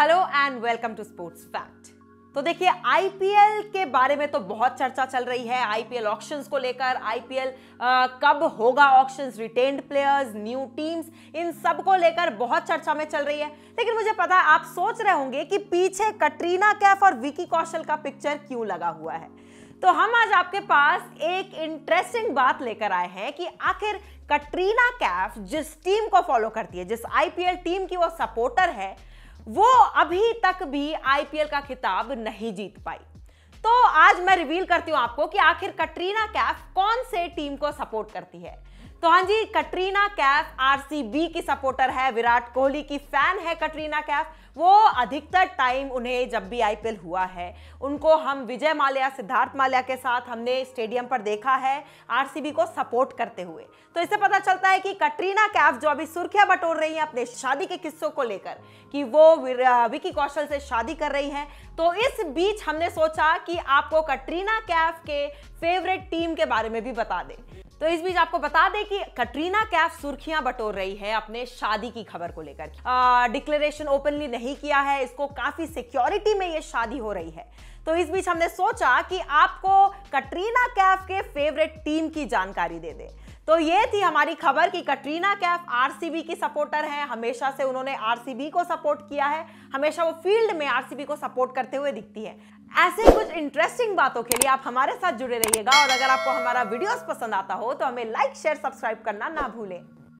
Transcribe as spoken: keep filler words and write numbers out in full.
Hello and welcome to sports fact. तो देखिए, IPL के बारे में तो बहुत चर्चा चल रही है। आईपीएल ऑक्शंस को लेकर, आईपीएल कब होगा auctions, retained players, new teams, इन सब को लेकर बहुत चर्चा में चल रही है। लेकिन मुझे पता है आप सोच रहे होंगे कि पीछे कटरीना कैफ और विकी कौशल का पिक्चर क्यों लगा हुआ है। तो हम आज आपके पास एक इंटरेस्टिंग बात लेकर आए हैं कि आखिर कटरीना कैफ जिस टीम को फॉलो करती है, जिस आईपीएल टीम की वो सपोर्टर है, वो अभी तक भी आईपीएल का खिताब नहीं जीत पाई। तो आज मैं रिवील करती हूँ आपको कि आखिर कटरीना कैफ कौन से टीम को सपोर्ट करती है। तो हाँ जी, कटरीना कैफ आरसीबी की सपोर्टर है, विराट कोहली की फैन है कटरीना कैफ। वो अधिकतर टाइम, उन्हें जब भी आईपीएल हुआ है, उनको हम विजय माल्या, सिद्धार्थ माल्या के साथ हमने स्टेडियम पर देखा है आरसीबी को सपोर्ट करते हुए। तो इससे पता चलता है कि कटरीना कैफ जो अभी सुर्खियां बटोर रही हैं अपने शादी के किस्सों को लेकर, कि वो विकी कौशल से शादी कर रही हैं, तो इस बीच हमने सोचा कि आपको कटरीना कैफ के फेवरेट टीम के बारे में भी बता दें। तो इस बीच आपको बता दें कि कटरीना कैफ सुर्खियां बटोर रही है अपने शादी की खबर को लेकर। डिक्लेरेशन ओपनली नहीं किया है, इसको काफी सिक्योरिटी में ये शादी हो रही है। तो इस बीच हमने सोचा कि आपको कटरीना कैफ के फेवरेट टीम की जानकारी दे दें। तो ये थी हमारी खबर कि कटरीना कैफ आरसीबी की सपोर्टर है, हमेशा से उन्होंने आरसीबी को सपोर्ट किया है, हमेशा वो फील्ड में आरसीबी को सपोर्ट करते हुए दिखती है। ऐसे कुछ इंटरेस्टिंग बातों के लिए आप हमारे साथ जुड़े रहिएगा, और अगर आपको हमारा वीडियोस पसंद आता हो तो हमें लाइक, शेयर, सब्सक्राइब करना ना भूलें।